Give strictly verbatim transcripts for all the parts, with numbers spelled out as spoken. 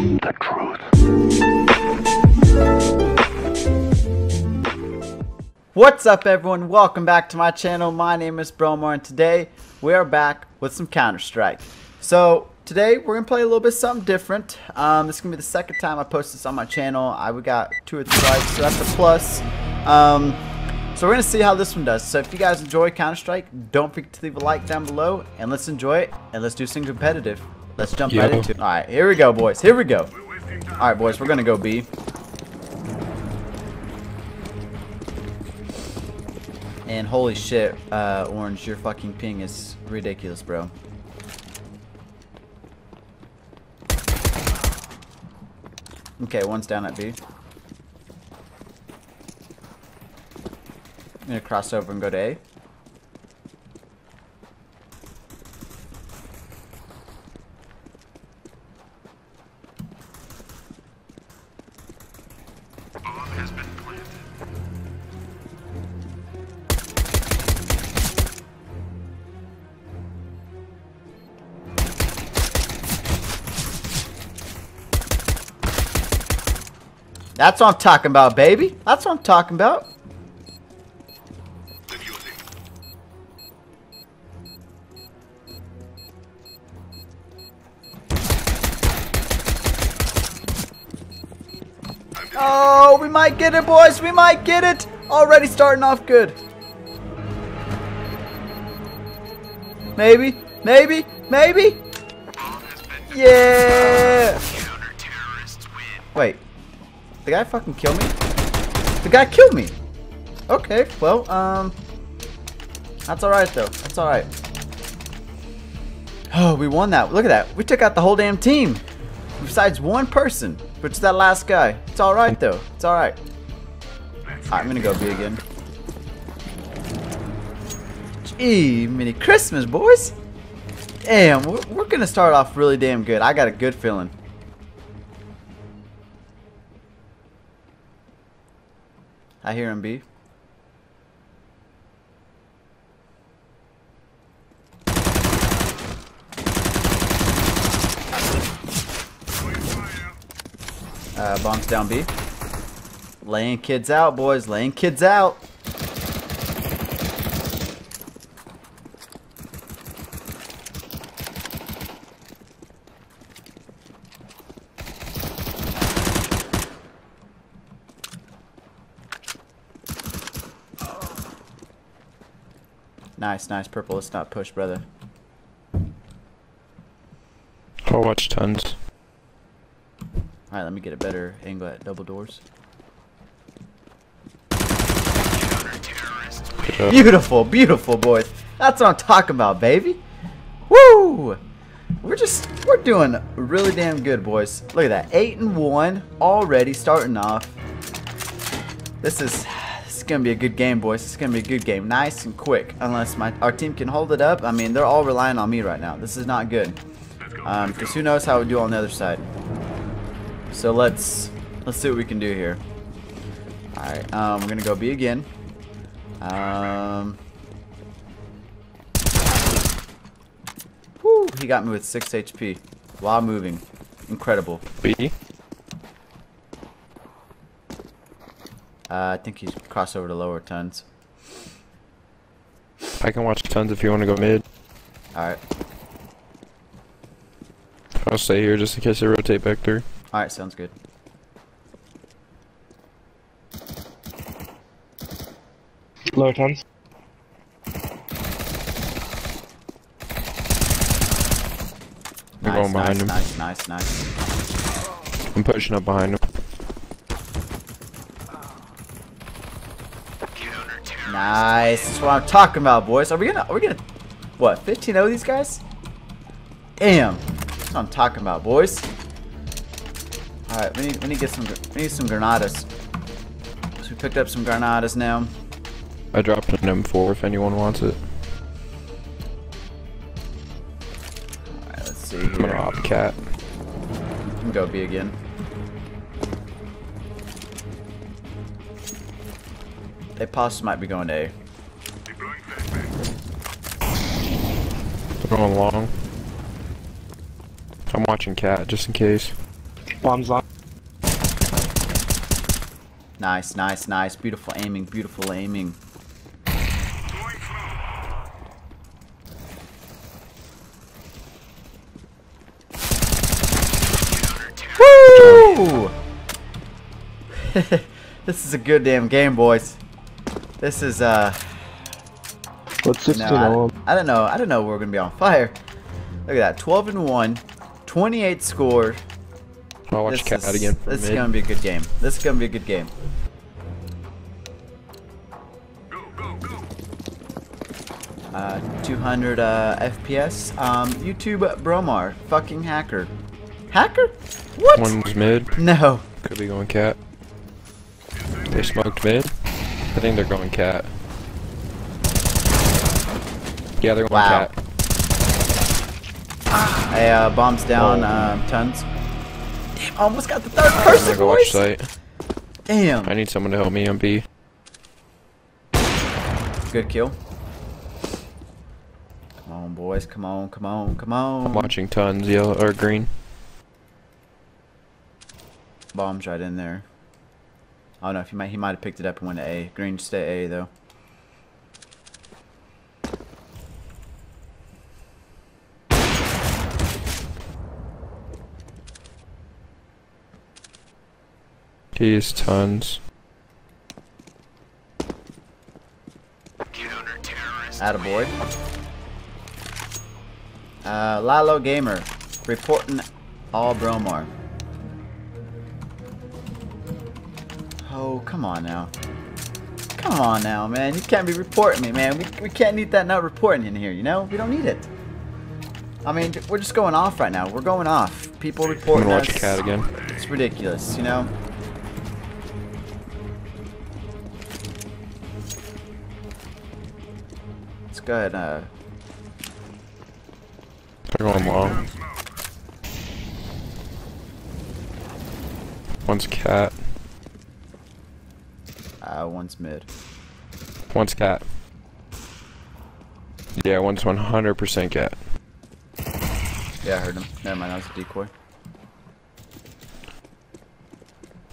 the truth. What's up everyone, welcome back to my channel. My name is Bromar and today we are back with some Counter Strike. So today we're gonna play a little bit something different. Um, this is gonna be the second time I post this on my channel. I we got two or three likes, so that's a plus. Um, so we're gonna see how this one does. So if you guys enjoy Counter Strike, don't forget to leave a like down below and let's enjoy it and let's do some competitive. Let's jump Yo. right into it. All right, here we go, boys. Here we go. All right, boys, we're gonna go B. And holy shit, uh, Orange, your fucking ping is ridiculous, bro. Okay, one's down at B. I'm gonna cross over and go to A. Bomb has been planted. That's what I'm talking about, baby. That's what I'm talking about. Oh, we might get it, boys. We might get it. Already starting off good. Maybe, maybe, maybe. Yeah. Wait. The guy fucking killed me? The guy killed me. Okay, well, um. That's alright, though. That's alright. Oh, we won that. Look at that. We took out the whole damn team. Besides one person. Which is that last guy. It's alright though. It's alright. Alright, I'm gonna go B again. Gee, mini Christmas, boys! Damn, we're, we're gonna start off really damn good. I got a good feeling. I hear him B. Uh, bombs down B. Laying kids out, boys. Laying kids out. Nice, nice. Purple, let's not push, brother. I'll watch tons. Alright, let me get a better angle at double doors. Beautiful, beautiful, boys. That's what I'm talking about, baby. Woo! We're just, we're doing really damn good, boys. Look at that, eight and one already starting off. This is, this is gonna be a good game, boys. This is gonna be a good game, nice and quick. Unless my our team can hold it up. I mean, they're all relying on me right now. This is not good. Um, because who knows how we do on the other side. So let's let's see what we can do here. All right, um, we're gonna go B again. Um, whoo, he got me with six H P while moving. Incredible. B. Uh, I think he's crossed over to lower tons. I can watch tons if you want to go mid. All right. I'll stay here just in case they rotate back through. Alright, sounds good. Lower tons. They're going behind him. Nice, nice, nice. I'm pushing up behind him. Nice, that's what I'm talking about, boys. Are we gonna, are we gonna, what, fifteen oh these guys? Damn, that's what I'm talking about, boys. Alright, we need, we need to get some, we need some Granadas. So we picked up some Granadas now. I dropped an M four if anyone wants it. Alright, let's see here. I'm gonna op cat. You can go B again. They possibly might be going to A. They're going long. I'm watching cat just in case. Bombs on. Nice, nice, nice. Beautiful aiming, beautiful aiming. Woo! This is a good damn game, boys. This is uh. What's this? No, I, I don't know. I don't know. We're gonna be on fire. Look at that. twelve and one, twenty-eight scored. I'll watch Cat again. This is gonna be a good game. This is gonna be a good game. Go, go, go. Uh, two hundred uh, F P S. Um, YouTube Bromar, fucking hacker. Hacker? What? One was mid. No. Could be going Cat. They smoked mid. I think they're going Cat. Yeah, they're going wow. Cat. Hey, uh, bombs down, oh. uh, tons. Damn, I almost got the third person. I'm gonna go watch site. Damn. I need someone to help me on B. Good kill. Come on, boys. Come on, come on, come on. I'm watching tons, yellow or green. Bombs right in there. I don't know if he might. He might have picked it up and went to A. Green, stay A though. He is tons. Attaboy. Uh, Lalo Gamer, reporting all Bromar. Oh, come on now. Come on now, man. You can't be reporting me, man. We, we can't need that not reporting in here, you know? We don't need it. I mean, we're just going off right now. We're going off. People reporting us. I'm gonna watch Cat again. It's ridiculous, you know? Go ahead, uh... they're going long. One's Cat. Uh, one's mid. One's Cat. Yeah, one's one hundred percent Cat. Yeah, I heard him. Never mind, that was a decoy.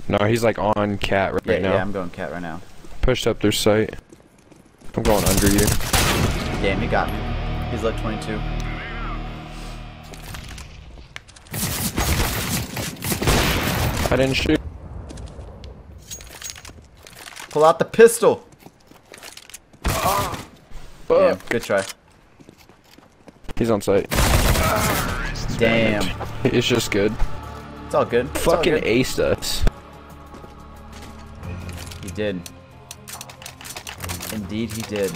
No, he's like on Cat right yeah, now. Yeah, I'm going Cat right now. Pushed up their sight. I'm going under you. Damn, he got me. He's left twenty-two. I didn't shoot. Pull out the pistol. Oh. Damn, good try. He's on site. Damn. It's just good. It's all good. It's Fucking all good. aced us. He did. Indeed, he did.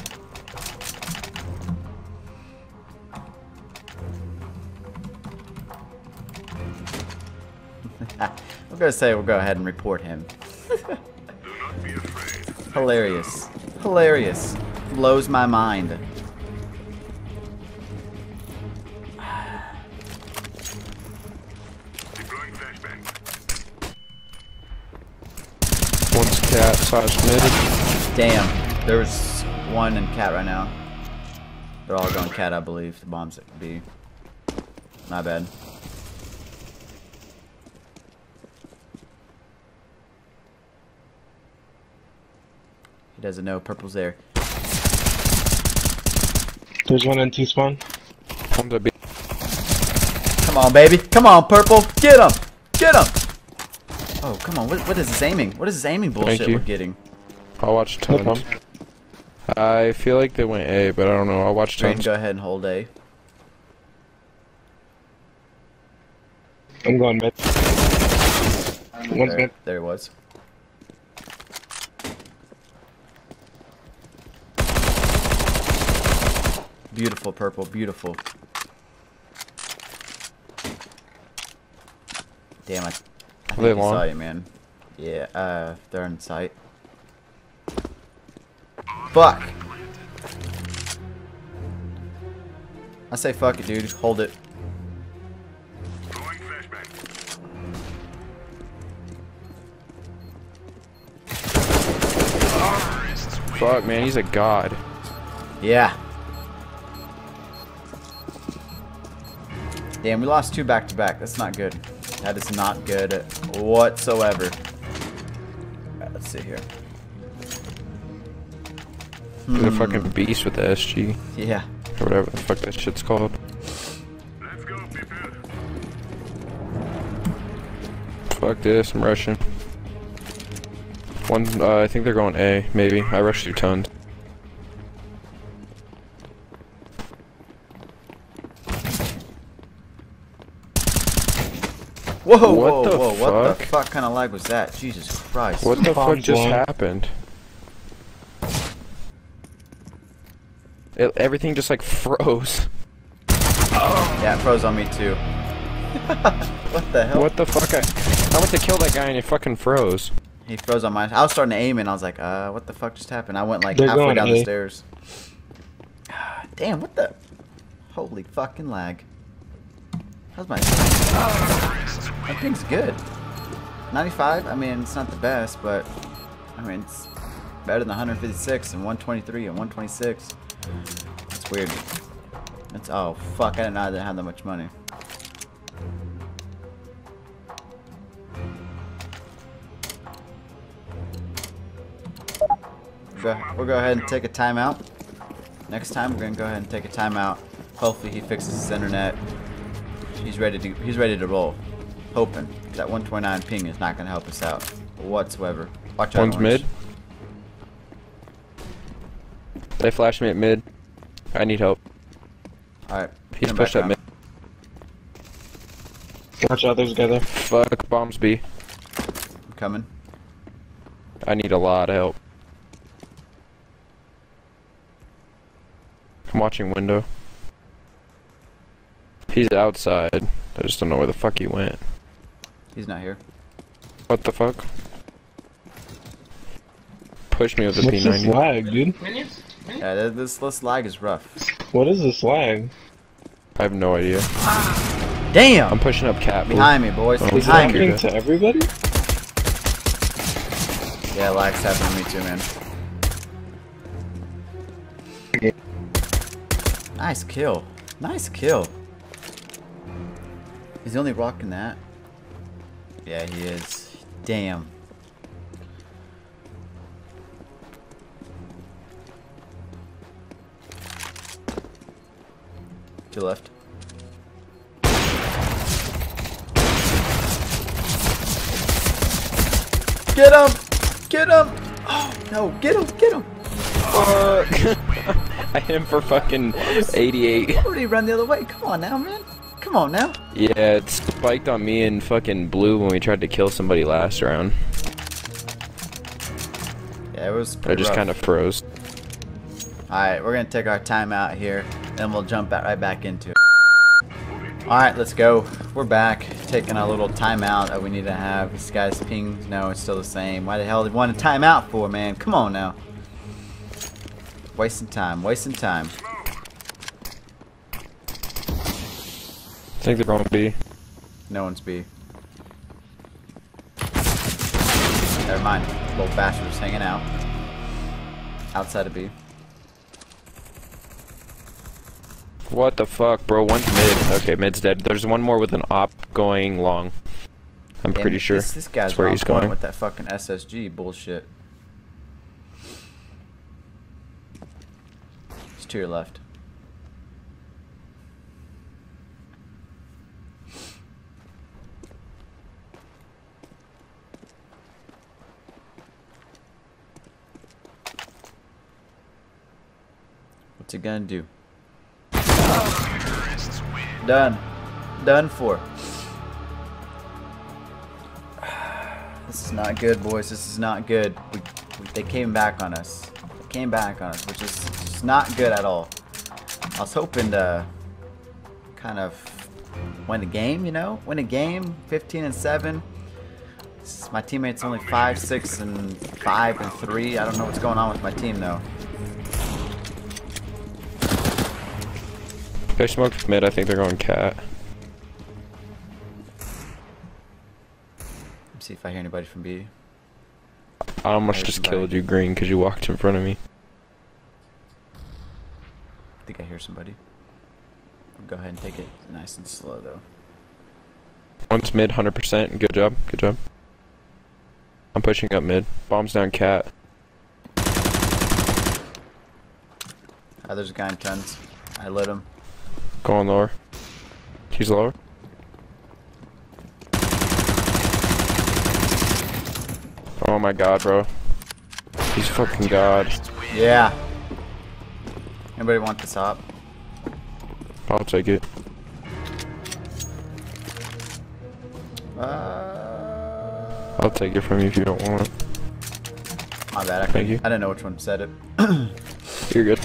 I'm gonna say we'll go ahead and report him. Hilarious. Hilarious. Blows my mind. One's Cat slash mid. Damn. There's one in Cat right now. They're all going Cat, I believe. The bombs at B. My bad. Doesn't know purple's there. There's one in T spawn. Come on, baby. Come on, purple. Get him. Get him. Oh, come on. What, what is this aiming? What is this aiming bullshit we're getting? I'll watch tons. I feel like they went A, but I don't know. I'll watch tons. Go ahead and hold A. I'm going mid. One's mid. There he was. Beautiful purple, beautiful. Damn it! I think I saw you, man. Yeah, uh, they're in sight. Fuck! I say fuck it, dude. Hold it. Fuck, man, he's a god. Yeah. Damn, we lost two back to back. That's not good. That is not good whatsoever. Alright, let's see here. Hmm. You're a fucking beast with the S G. Yeah. Or whatever the fuck that shit's called. Let's go, people. Fuck this, I'm rushing. One, uh, I think they're going A, maybe. I rushed through tons. Whoa, whoa, what the whoa, fuck? What the fuck kind of lag was that? Jesus Christ. What the fuck just happened? It, everything just like froze. Oh. Yeah, it froze on me too. What the hell? What the fuck? I, I went to kill that guy and it fucking froze. He froze on mine. I was starting to aim and I was like, uh, what the fuck just happened? I went like They're halfway down A. the stairs. Damn, what the? Holy fucking lag. How's my... Oh, that thing's good. ninety-five, I mean, it's not the best, but... I mean, it's better than one fifty-six and one twenty-three and one twenty-six. It's weird. It's... Oh, fuck, I didn't know I didn't have that much money. Go, we'll go ahead and take a timeout. Next time, we're gonna go ahead and take a timeout. Hopefully he fixes his internet. He's ready to he's ready to roll. Hoping that one twenty-nine ping is not gonna help us out whatsoever. Watch out. One's mid. They flashed me at mid. I need help. Alright. He's pushed up mid. Watch out, there's a guy there. Fuck, bombs B. I'm coming. I need a lot of help. I'm watching window. He's outside. I just don't know where the fuck he went. He's not here. What the fuck? Push me with the P ninety. What's this lag, dude? Yeah, this, this lag is rough. What is this lag? I have no idea. Damn! I'm pushing up cap. Behind me, boys. Is that happening to everybody? Yeah, lag's happening to me too, man. Nice kill. Nice kill. Is he only rocking that? Yeah, he is. Damn. To the left. Get him! Get him! Oh, no. Get him! Get him! Fuck! I hit him for fucking eighty-eight. How did he run the other way? Come on now, man. Come on now. Yeah, it spiked on me and fucking blue when we tried to kill somebody last round. Yeah, it was pretty I just rough. kind of froze. Alright, we're going to take our time out here, and we'll jump right back into it. Alright, let's go. We're back, taking our little timeout that we need to have. This guy's ping, no, it's still the same. Why the hell did he want a timeout for, man? Come on now. Wasting time, wasting time. I think they're on B. No one's B. Never mind. Little bastard's hanging out. Outside of B. What the fuck, bro? One's mid. Okay, mid's dead. There's one more with an op going long. I'm Damn, pretty sure. This, this guy's That's where he's going with that fucking S S G bullshit. It's to your left. What's it gonna do? Oh. Done. Done for. This is not good, boys. This is not good. We, we, they came back on us. They came back on us, which is just not good at all. I was hoping to kind of win a game, you know? Win a game, fifteen and seven. My teammates only five, six, and five, and three. I don't know what's going on with my team, though. They smoked mid, I think they're going cat. Let's see if I hear anybody from B. I almost I just somebody. killed you green because you walked in front of me. I think I hear somebody. I'll go ahead and take it nice and slow though. One's mid, one hundred percent. Good job. Good job. I'm pushing up mid. Bombs down cat. Oh, there's a guy in tents. I lit him. Going lower. He's lower. Oh my god, bro. He's fucking god. Yeah. Anybody want the top? I'll take it. Uh, I'll take it from you if you don't want it. My bad. I, Thank you. I didn't know which one said it. You're good.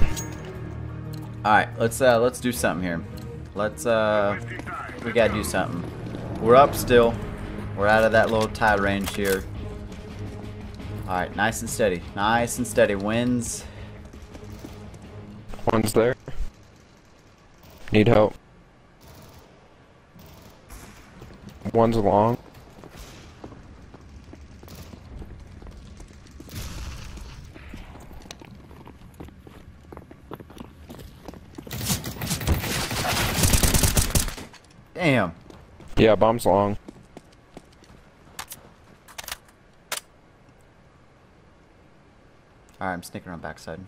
All right, let's uh, let's do something here. Let's uh, we gotta do something. We're up still. We're out of that little tide range here. All right, nice and steady. Nice and steady. Wins. One's there. Need help. One's long. Damn. Yeah, bomb's long. Alright, I'm sneaking around backside.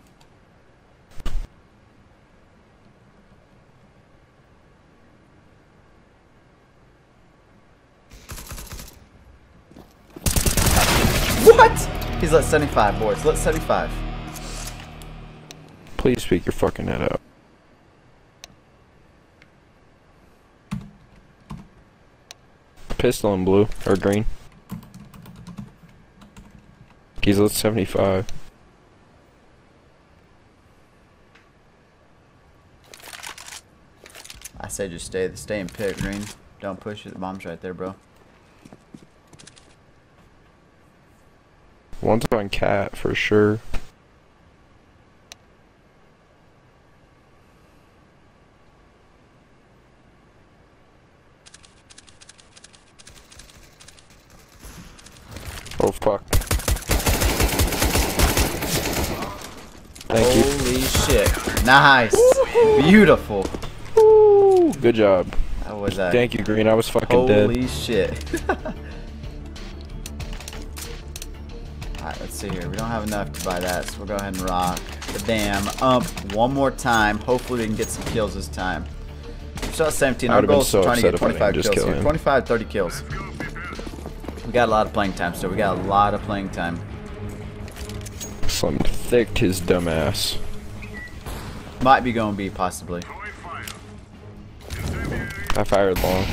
What? He's lit seventy-five, boys. Lit seventy-five. Please speak your fucking head out. Pistol in blue or green. He's lit seventy-five. I say just stay, stay in pit green. Don't push it. The bomb's right there, bro. One's on cat for sure. Oh fuck. Thank Holy you. Holy shit. Nice. Beautiful. Ooh, good job. That was that. Thank you, Green. I was fucking Holy dead. Holy shit. Alright, let's see here. We don't have enough to buy that, so we'll go ahead and rock the damn ump one more time. Hopefully we can get some kills this time. We're still at seventeen. Our goal is so trying to get twenty-five kills kill here. twenty-five, thirty kills. We got a lot of playing time, so we got a lot of playing time. Slim thicked his dumb ass. Might be going B, possibly. I fired long.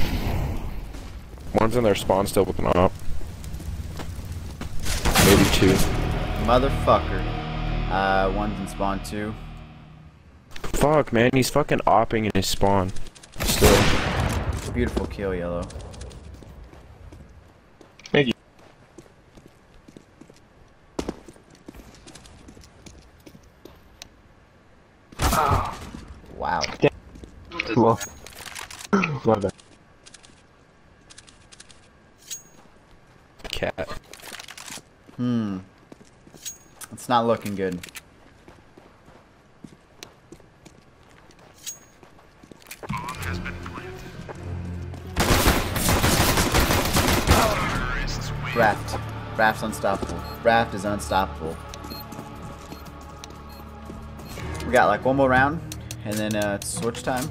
One's in their spawn still with an op. Maybe two. Motherfucker. Uh, one's in spawn two. Fuck, man, he's fucking opping in his spawn. Still. Beautiful kill, yellow. Wow. Well, love that. Cat. Hmm. It's not looking good. Has been planted. Raft. Raft's unstoppable. Raft is unstoppable. We got like one more round, and then uh, it's switch time.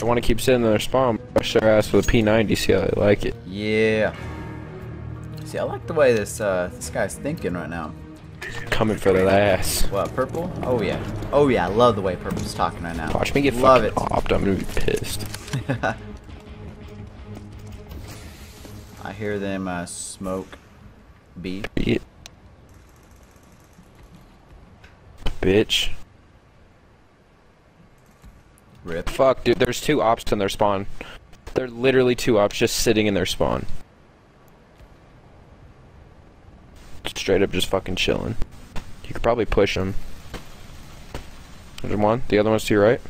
I want to keep sitting in their spawn, rush their ass with a P ninety, see how they like it. Yeah. See, I like the way this uh, this guy's thinking right now. Coming for their ass. What, purple? Oh yeah. Oh yeah, I love the way purple's talking right now. Watch me get love fucking it. Opped, I'm gonna be pissed. I hear them uh, smoke B. Yeah. Bitch. Rip. Fuck, dude, there's two ops in their spawn. They're literally two ops just sitting in their spawn. Straight up just fucking chilling. You could probably push them. There's one. The other one's to your right.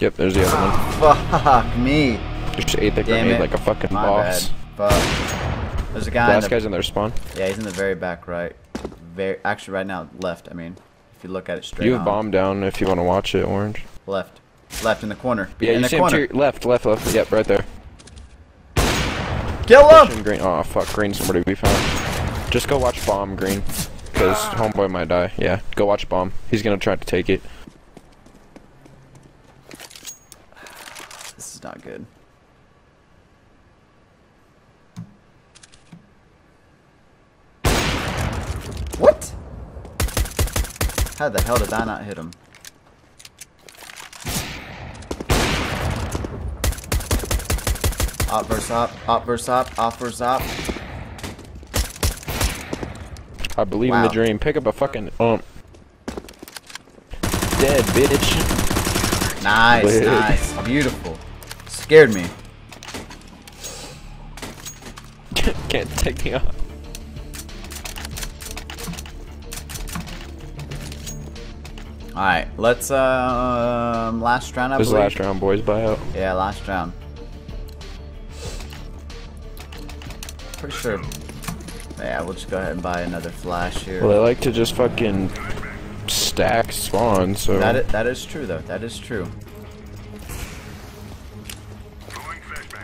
Yep, there's the other ah, one. Fuck me. Just ate the Damn grenade it. like a fucking My boss. Bad. Fuck. There's a guy. The last in the... guy's in their spawn. Yeah, he's in the very back right. Very, actually, right now, left. I mean, if you look at it straight. You have on. bomb down if you want to watch it, Orange. Left. Left in the corner. Yeah, in you the see corner. Him to your left, left, left. Yep, right there. Kill him! Green. Oh fuck, green's somewhere to be found. Just go watch bomb, green, because ah. homeboy might die. Yeah, go watch bomb. He's gonna try to take it. This is not good. What? How the hell did I not hit him? Op versus op, op versus op, op versus op. I believe wow. in the dream. Pick up a fucking ump. Dead, bitch. Nice, Blade. nice. Beautiful. Scared me. Can't take me off. Alright, let's, um, last round, I believe. This is the last round, boys. Buy out. Yeah, last round. Pretty sure. Yeah, we'll just go ahead and buy another flash here. Well, they like to just fucking stack spawn, so... That is, that is true, though. That is true.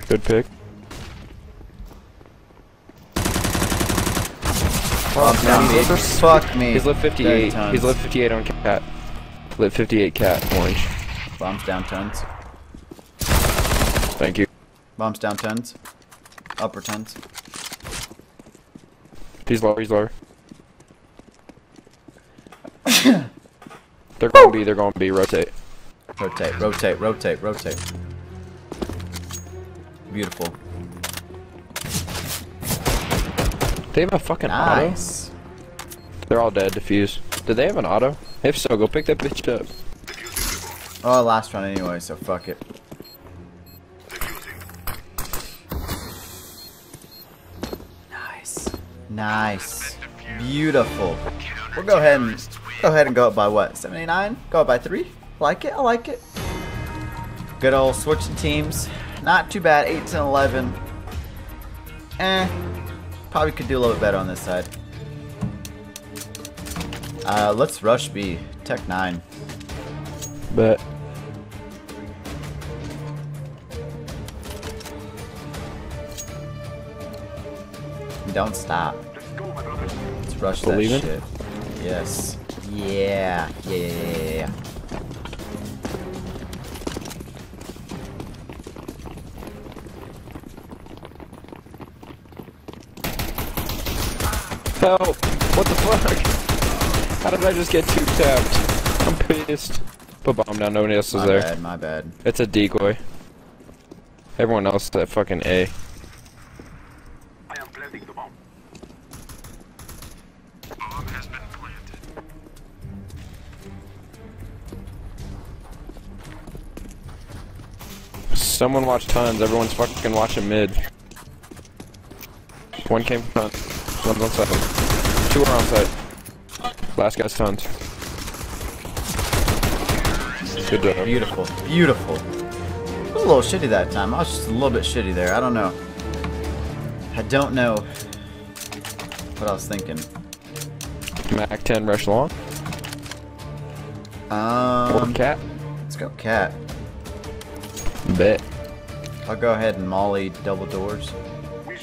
Good pick. Fuck, oh, me. He's Fuck me. He's left fifty-eight. He's left fifty-eight on cat. Lit fifty-eight cat, orange. Bombs down tons. Thank you. Bombs down tons. Upper tons. He's lower, he's lower. They're gonna be, they're gonna be, rotate. Rotate, rotate, rotate, rotate. Beautiful. They have a fucking nice. auto? They're all dead, defuse. Do they have an auto? If so, go pick that bitch up. Oh, last round anyway, so fuck it. Nice. Nice. Beautiful. We'll go ahead and go ahead and go up by what? seventy-nine? Go up by three? Like it, I like it. Good old switching teams. Not too bad. eight, ten, eleven. Eh. Probably could do a little bit better on this side. Uh, let's rush B. Tech nine. Bet. Don't stop. Let's rush Believe that it? shit. Yes. Yeah. Yeah. Help! What the fuck? How did I just get two tapped? I'm pissed. Put bomb down, nobody else is there. My bad, my bad. It's a decoy. Everyone else is at fucking A. I am planting the bomb. Bomb has been planted. Someone watch tons, everyone's fucking watching mid. One came from tons, one's on side. Two are on side. Last guy's tons. Good job. Beautiful, beautiful. I was a little shitty that time. I was just a little bit shitty there. I don't know. I don't know what I was thinking. Mac ten rush long. Um. Or cat. Let's go cat. Bet. I'll go ahead and molly double doors. You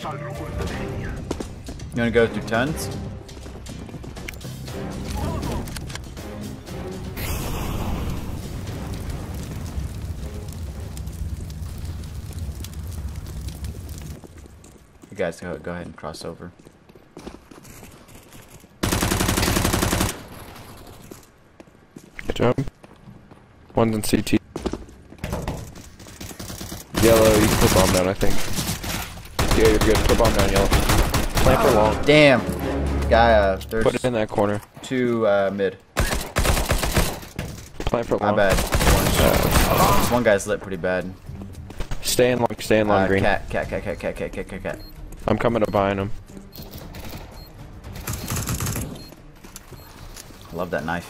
wanna go through tons? You guys go, go ahead and cross over. Good job. One's in C T. Yellow, you can put bomb down, I think. Yeah, you're good. Put bomb down, yellow. Plant for long. Damn. Guy, uh, there's... Put it in that corner. Two, uh, mid. Plant for long. My bad. Uh, this one guy's lit pretty bad. Stay in long, stay in long, uh, green. Cat, cat, cat, cat, cat, cat, cat, cat, cat. I'm coming up behind him. I love that knife.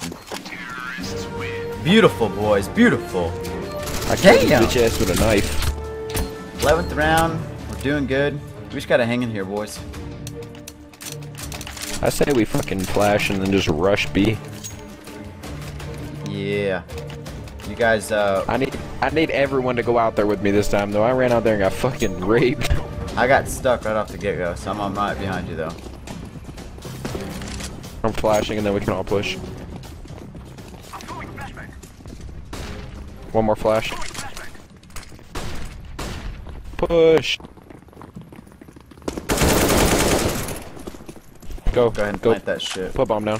Beautiful, boys. Beautiful. I killed his bitch ass with a knife. eleventh round. We're doing good. We just gotta hang in here, boys. I say we fucking flash and then just rush B. Yeah. You guys, uh... I need, I need everyone to go out there with me this time, though. I ran out there and got fucking raped. I got stuck right off the get-go, so I'm, I'm right behind you, though. I'm flashing, and then we can all push. One more flash. Push! Go. Go ahead and go. Plant that shit. Put bomb down.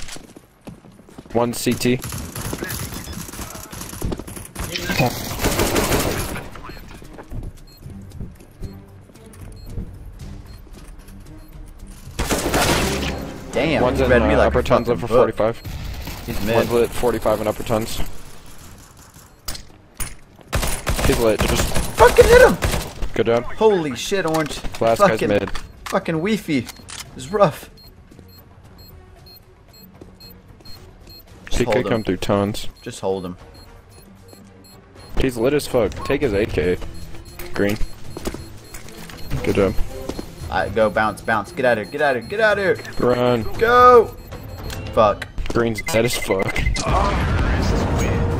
One C T. Damn, one's in me uh, like upper tons up for forty-five. He's mid. One's lit forty-five and upper tons. He's lit. Just fucking hit him. Good job. Holy shit, Orange. Last fucking, guy's mid. Fucking weefy. It's rough. He could come through tons. Just hold him. He's lit as fuck. Take his A K. Green. Good job. Alright, go bounce, bounce. Get out of here, get out of here, get out of here. Run. Go! Fuck. Green's dead as fuck. I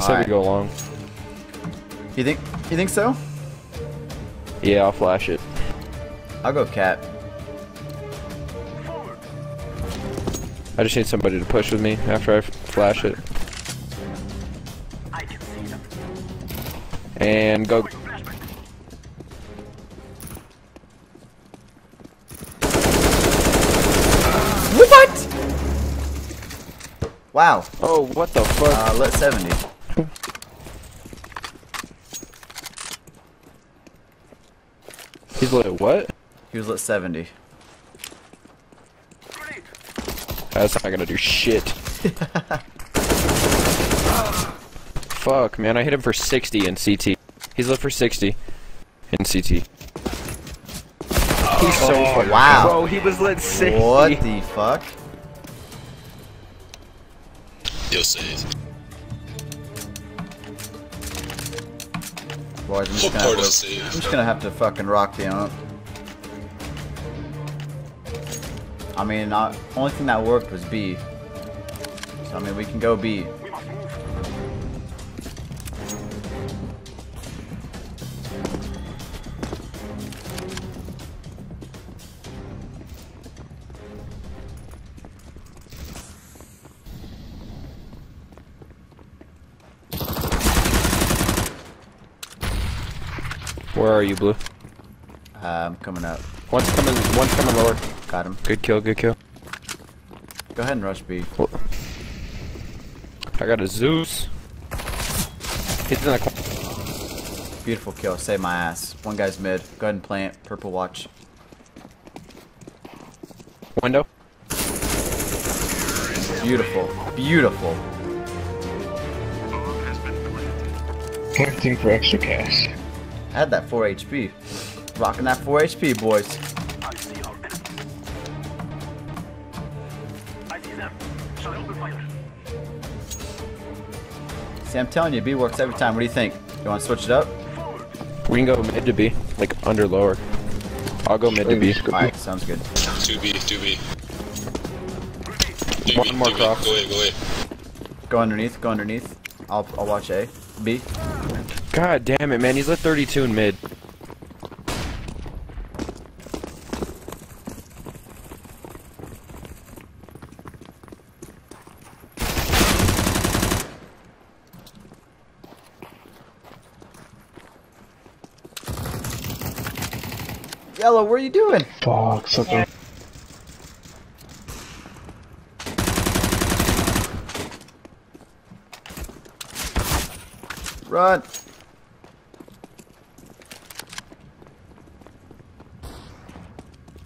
said we go long. You think? You think so? Yeah, I'll flash it. I'll go cat. I just need somebody to push with me after I flash it. I can see them. And go. What? Wow. Oh, what the fuck? Uh, let seventy. He's lit what? He was lit seventy. That's not gonna do shit. Fuck, man, I hit him for sixty in C T. He's lit for sixty in C T. Oh, he's so oh, wow. Bro, he was lit sixty. What the fuck? Yo, save. Boys, I'm just, gonna have to, I'm just gonna have to fucking rock the amp. I mean, the only thing that worked was B. So, I mean, we can go B. Where are you, Blue? Uh, I'm coming up. One's coming, one's coming lower. Got him. Good kill, good kill. Go ahead and rush B. I got a Zeus. He's in the corner. Beautiful kill, save my ass. One guy's mid. Go ahead and plant. Purple watch. Window. Beautiful, beautiful. Everything for extra cash. I had that four H P. Rocking that four H P, boys. I see our enemy. I see them. Shall I open fire? See, I'm telling you, B works every time. What do you think? You want to switch it up? We can go mid to B, like under lower. I'll go mid to B. Alright, sounds good. two B, two B. One more cross. Go away, go away. Go underneath, go underneath. I'll, I'll watch A. B. God damn it, man. He's lit thirty-two in mid. Yellow, what are you doing? Fuck, something. Run.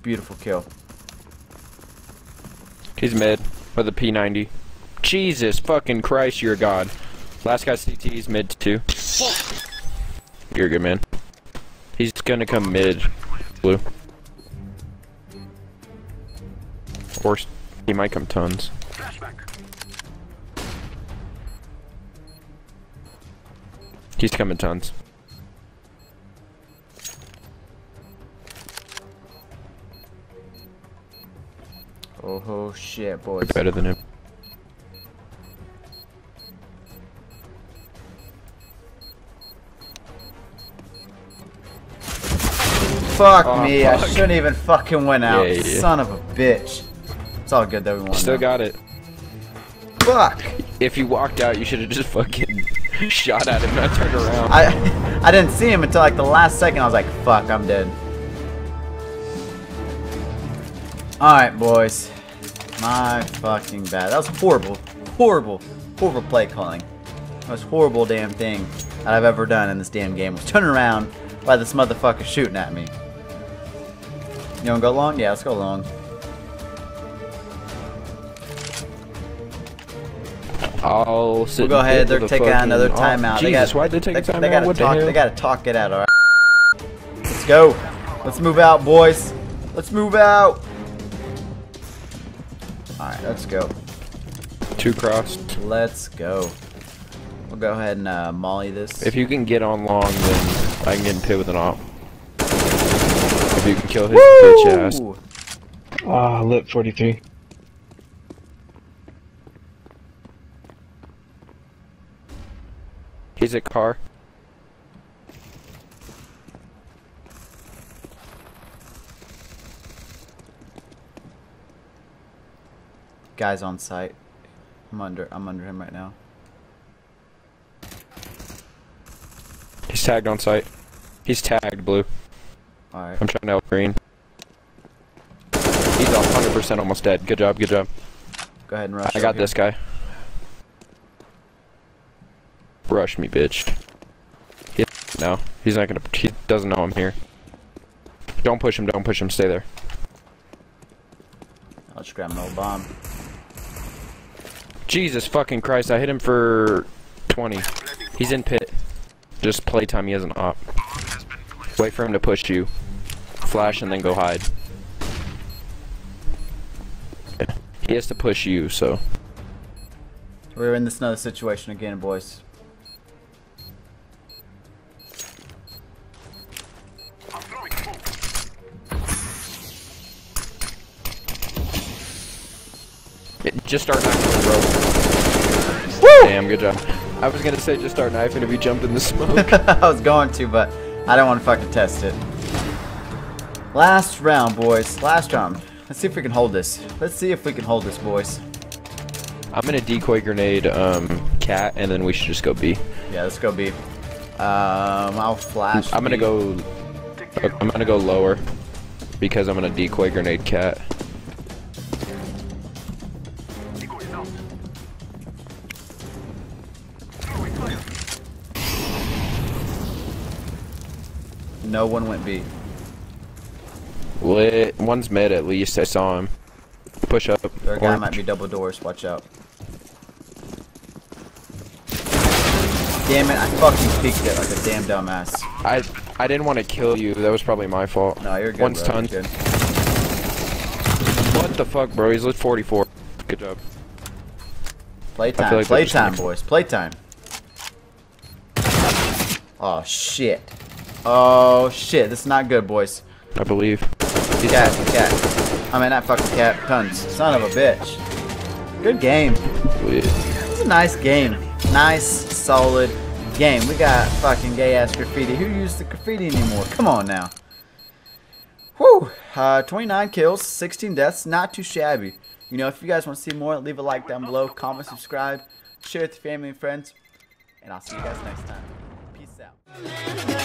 Beautiful kill. He's mid with a P ninety. Jesus fucking Christ, you're a god. Last guy C T is mid too. You're a good man. He's gonna come mid, Blue. Or he might come tons. He's coming tons. Oh shit, boys. Better than him. Fuck oh, me, fuck. I shouldn't even fucking went out. Yeah, yeah. Son of a bitch. It's all good though, we won. Still now. Got it. Fuck! If you walked out, you should have just fucking shot at him and I turned around. I, I didn't see him until like the last second. I was like, fuck, I'm dead. Alright, boys. My fucking bad. That was horrible. Horrible. Horrible play calling. Most horrible damn thing that I've ever done in this damn game was turn around by this motherfucker shooting at me. You wanna go long? Yeah, let's go long. I'll sit we'll go ahead. They're the taking another timeout. They Jesus, gotta, why'd they take they, a timeout? They gotta talk. The they gotta talk it out. All right. Let's go. Let's move out, boys. Let's move out. All right, let's go. Two crossed. Let's go. We'll go ahead and uh, molly this. If you can get on long, then I can get in pit with an op. If you can kill his Woo! Bitch ass. Ah, uh, lip forty-three. He's a car. Guy's on site. I'm under I'm under him right now. He's tagged on site. He's tagged blue. Alright. I'm trying to help green. He's one hundred percent almost dead. Good job, good job. Go ahead and rush. I got this guy. Rush me, bitch. He, no, he's not gonna. He doesn't know I'm here. Don't push him. Don't push him. Stay there. I'll just grab an old bomb. Jesus fucking Christ! I hit him for twenty. He's in pit. Just play time. He has an op. Wait for him to push you. Flash and then go hide. He has to push you. So we're in this another situation again, boys. Just start knifing, bro. Woo! Damn, good job. I was gonna say just start knifing if you jumped in the smoke. I was going to, but I don't want to fucking test it. Last round, boys. Last round. Let's see if we can hold this. Let's see if we can hold this, boys. I'm gonna decoy grenade um, cat, and then we should just go B. Yeah, let's go B. Um, I'll flash. I'm gonna B. go. I'm gonna go lower because I'm gonna decoy grenade cat. No one went B. Lit. One's mid at least. I saw him. Push up. Their guy might be double doors. Watch out. Damn it! I fucking peeked it like a damn dumbass. I I didn't want to kill you. That was probably my fault. No, you're good. One's stunned. What the fuck, bro? He's lit forty-four. Good job. Playtime. Like Playtime, boys. Playtime. Oh shit. Oh shit, this is not good, boys. I believe. Cat, cat. I mean, not fucking cat, tons. Son of a bitch. Good game. It's a nice game. Nice, solid game. We got fucking gay ass graffiti. Who uses the graffiti anymore? Come on now. Whew. Uh, twenty-nine kills, sixteen deaths. Not too shabby. You know, if you guys want to see more, leave a like down below. Comment, subscribe. Share with your family and friends. And I'll see you guys next time. Peace out.